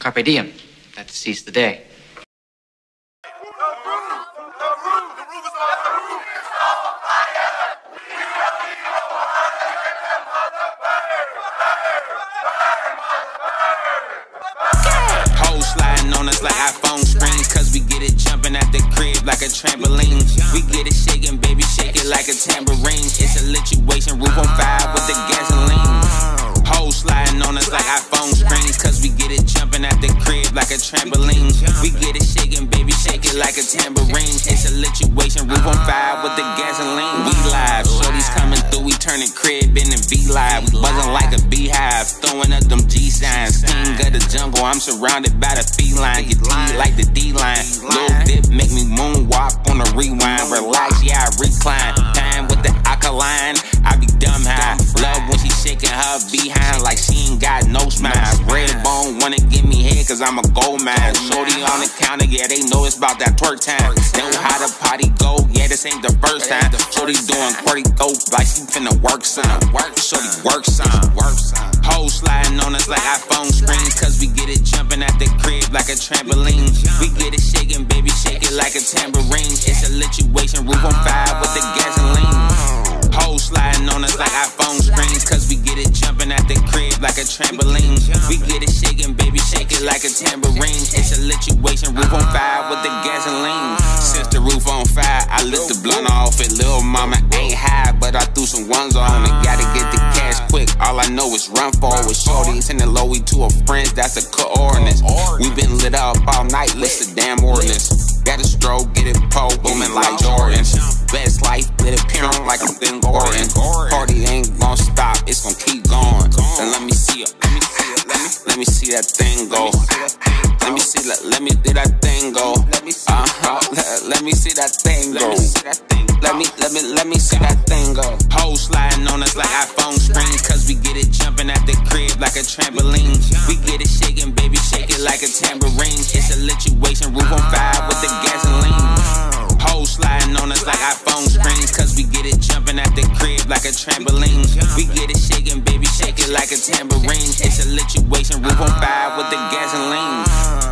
Carpe diem. That seize the day. Like iPhone screens, cause we get it jumping at the crib like a trampoline. We get it shaking, baby, shake it like a tambourine. It's a lituation, roof on fire with the gasoline. Hoes sliding on us like iPhone screens, cause we get it jumping at the crib like a trampoline. We get it shaking, baby, shake it like a tambourine. It's a lituation, roof on fire with the gasoline. We live, shorties coming through, we turning crib in the V-Live. We buzzing like a beehive, throwing up them G-signs. King of the jungle, I'm surrounded by the feline. Get D like the D-line. Lil' dip make me moonwalk on the rewind. Relax, yeah, I recline. Time with the alkaline, I be dumb high. Love when she shaking her behind like she ain't got no smile. Red bone wanna give me head cause I'm a gold mine. Shorty on the counter, yeah, they know it's about that twerk time. They know how the party go, yeah, this ain't the first time. Shorty doing QWERTY dope like she finna work some. Shorty work some. Hoes sliding on us like iPhone screens, cause we get it jumping at the crib like a trampoline. We get it shaking, baby, shake it like a tambourine. It's a lituation, roof on fire with the gasoline. Hoes sliding on us like iPhone screens, cause we get it jumping at the crib like a trampoline. We get it shaking, baby, shake it like a tambourine. It's a lituation, roof on fire with the gasoline. Since the roof on fire, I lit the blunt off it. Lil' mama ain't high, but I threw some ones on it. Gotta get the cash quick, all I know is run for it. Shorty sending Loey to her friends, that's a cut ordinance. We been lit up all night, list the damn ordinance. Got a stroke, get it po, booming like Jordans. Best life, let it peer on like a thin orange. Party ain't gon' stop, it's gon' keep going. And let me see it, let me see that thing go. Let me see, let me do that thing go. Let me see that thing go. Let me see that thing go. Hoes sliding on us like iPhone screens, cause we get it jumping at the crib like a trampoline. We get it shaking, baby, shake it like a tambourine. It's a lituation, roof on fire with the gasoline. Hoes sliding on us like iPhone screens, cause we get it jumping at the crib like a trampoline. We get it shaking, baby, shake it like a tambourine. It's a lituation, roof on fire with the gasoline.